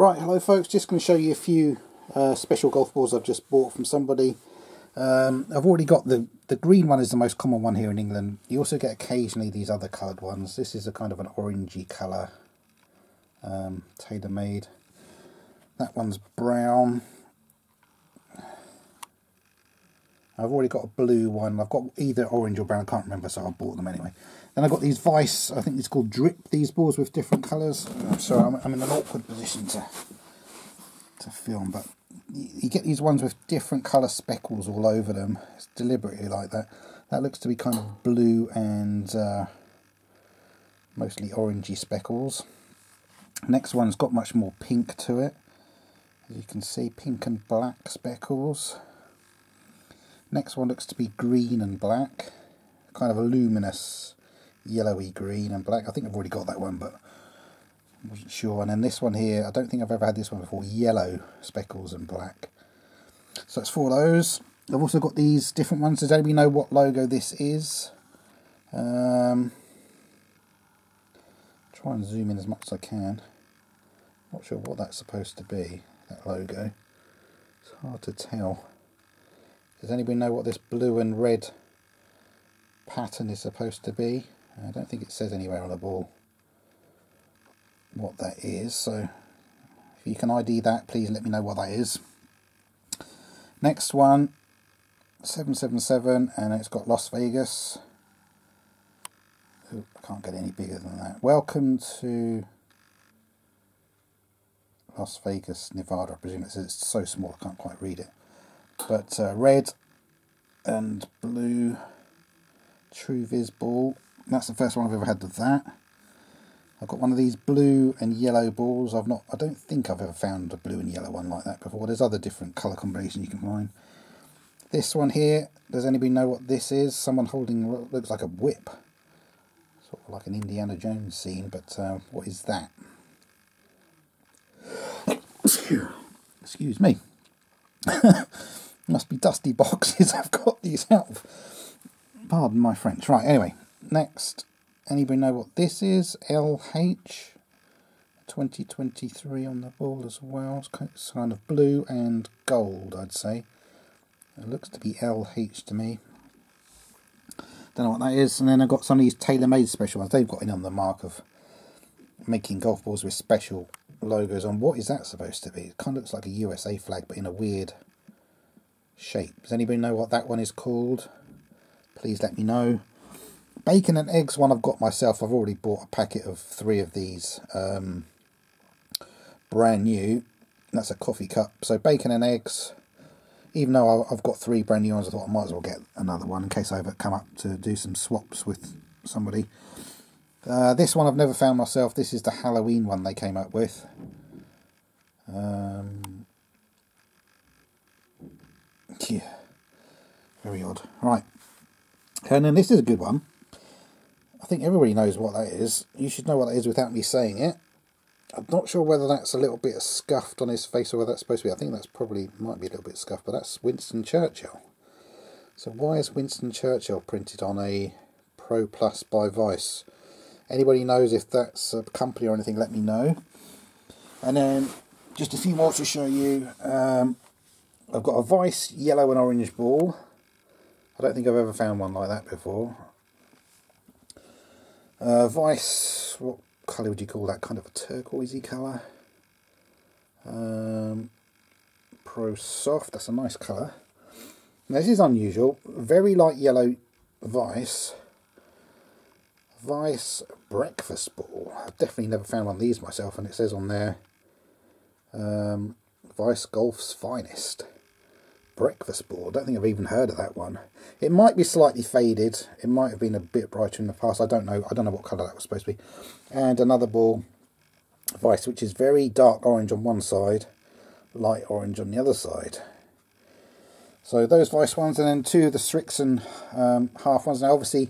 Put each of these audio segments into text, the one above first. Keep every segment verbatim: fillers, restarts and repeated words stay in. Right, hello folks, just going to show you a few uh, special golf balls I've just bought from somebody. Um, I've already got the, the green one is the most common one here in England. You also get occasionally these other coloured ones. This is a kind of an orangey colour, um, TaylorMade. That one's brown. I've already got a blue one. I've got either orange or brown, I can't remember, so I bought them anyway. Then I've got these Vice, I think it's called Drip, these balls with different colours. I'm sorry, I'm, I'm in an awkward position to to film, but you, you get these ones with different colour speckles all over them. It's deliberately like that. That looks to be kind of blue and uh, mostly orangey speckles. Next one's got much more pink to it. As you can see, pink and black speckles. Next one looks to be green and black, kind of a luminous yellowy green and black. I think I've already got that one, but I wasn't sure. And then this one here, I don't think I've ever had this one before, yellow speckles and black. So that's four of those. I've also got these different ones. Does anybody know what logo this is? Um, try and zoom in as much as I can. Not sure what that's supposed to be, that logo. It's hard to tell. Does anybody know what this blue and red pattern is supposed to be? I don't think it says anywhere on the ball what that is, so if you can I D that, please let me know what that is. Next one, seven seven seven, and it's got Las Vegas. Ooh, I can't get any bigger than that. Welcome to Las Vegas, Nevada, I presume it says. It's so small I can't quite read it. But uh, red and blue True Viz ball. That's the first one I've ever had with that. I've got one of these blue and yellow balls. I've not. I don't think I've ever found a blue and yellow one like that before. There's other different colour combinations you can find. This one here. Does anybody know what this is? Someone holding what looks like a whip, sort of like an Indiana Jones scene. But uh, what is that? Excuse me. Must be dusty boxes I've got these out of. Pardon my French. Right, anyway, next. Anybody know what this is? L H twenty twenty-three on the ball as well. It's kind of blue and gold, I'd say. It looks to be L H to me. Don't know what that is. And then I've got some of these TaylorMade special ones. They've got in on the mark of making golf balls with special logos on. What is that supposed to be? It kind of looks like a U S A flag, but in a weird shape. Does anybody know what that one is called? Please let me know. Bacon and eggs one I've got myself. I've already bought a packet of three of these, um, brand new. That's a coffee cup. So bacon and eggs, even though I've got three brand new ones, I thought I might as well get another one in case I ever come up to do some swaps with somebody. Uh, this one I've never found myself. This is the Halloween one they came up with. Um, yeah, very odd. Right, and then this is a good one. I think everybody knows what that is. You should know what that is without me saying it. I'm not sure whether that's a little bit scuffed on his face or whether that's supposed to be. I think that's probably might be a little bit scuffed, but that's Winston Churchill. So why is Winston Churchill printed on a Pro plus by Vice? Anybody knows if that's a company or anything, let me know. And then just a few more to show you. Um, I've got a Vice yellow and orange ball. I don't think I've ever found one like that before. Uh, Vice, what colour would you call that? Kind of a turquoisey colour. Um, Pro Soft, that's a nice colour. Now, this is unusual. Very light yellow Vice. Vice breakfast ball. I've definitely never found one of these myself, and it says on there, um, Vice Golf's finest breakfast ball. I don't think I've even heard of that one. It might be slightly faded. It might have been a bit brighter in the past. I don't know. I don't know what colour that was supposed to be. And another ball, Vice, which is very dark orange on one side, light orange on the other side. So those Vice ones, and then two of the Srixon um, half ones. Now, obviously,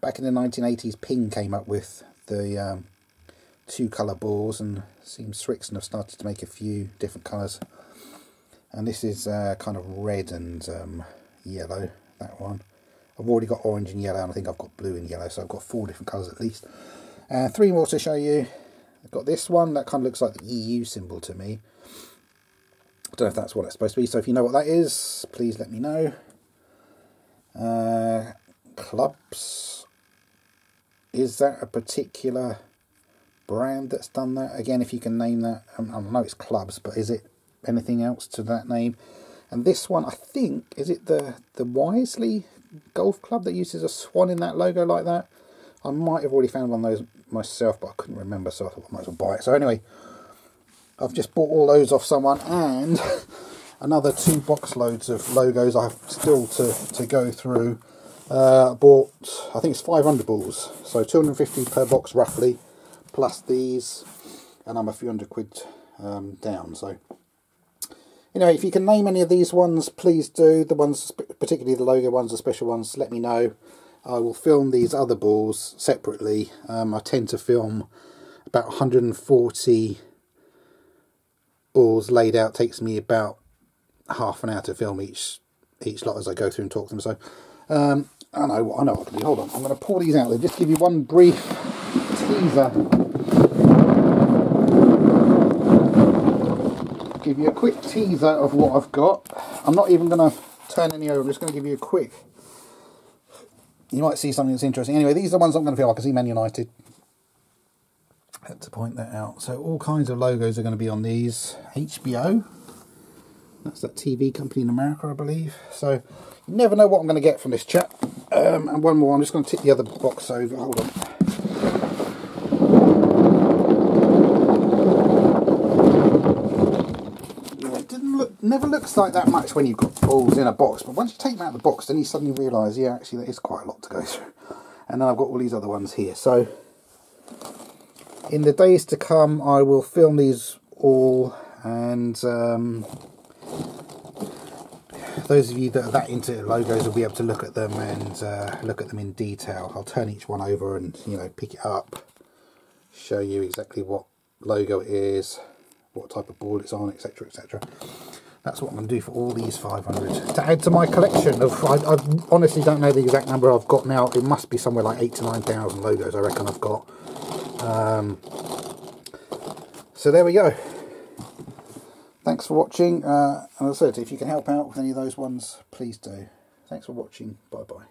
back in the nineteen eighties, Ping came up with the um, two colour balls, and seems Srixon have started to make a few different colours. And this is uh, kind of red and um, yellow, that one. I've already got orange and yellow, and I think I've got blue and yellow, so I've got four different colours at least. Uh, three more to show you. I've got this one that kind of looks like the E U symbol to me. I don't know if that's what it's supposed to be, so if you know what that is, please let me know. Uh, clubs. Is that a particular brand that's done that? Again, if you can name that. I know it's clubs, but is it anything else to that name? And this one, I think, is it the, the Wisely Golf Club that uses a swan in that logo like that? I might have already found one of those myself, but I couldn't remember, so I thought I might as well buy it. So anyway, I've just bought all those off someone, and another two box loads of logos I've still to, to go through. Uh, I bought, I think it's five hundred balls, so two hundred and fifty per box roughly, plus these, and I'm a few hundred quid um, down. So anyway, if you can name any of these ones, please do. The ones, particularly the logo ones, the special ones, let me know. I will film these other balls separately. Um, I tend to film about one hundred and forty balls laid out. Takes me about half an hour to film each each lot as I go through and talk to them. So um, I know what I know what I can do. Hold on, I'm going to pull these out there. Just give you one brief teaser. Give you a quick teaser of what I've got. I'm not even going to turn any over. I'm just going to give you a quick. You might see something that's interesting. Anyway, these are the ones I'm going to feel. I can see Man United. I had to point that out. So all kinds of logos are going to be on these. H B O, that's that T V company in America, I believe. So you never know what I'm going to get from this chap. Um, and one more, I'm just going to tip the other box over. Hold on. Yeah, it didn't look, never looks like that much when you've got balls in a box, but once you take them out of the box, then you suddenly realise, yeah, actually, there is quite a lot to go through. And then I've got all these other ones here. So in the days to come, I will film these all, and um, those of you that are that into logos will be able to look at them and uh, look at them in detail. I'll turn each one over and, you know, pick it up, show you exactly what logo it is, what type of ball it's on, etc, et cetera. That's what I'm going to do for all these five hundred. To add to my collection of, I, I honestly don't know the exact number I've got now. It must be somewhere like eight to nine thousand logos I reckon I've got. Um, so there we go. Thanks for watching. Uh, and as I said, if you can help out with any of those ones, please do. Thanks for watching. Bye bye.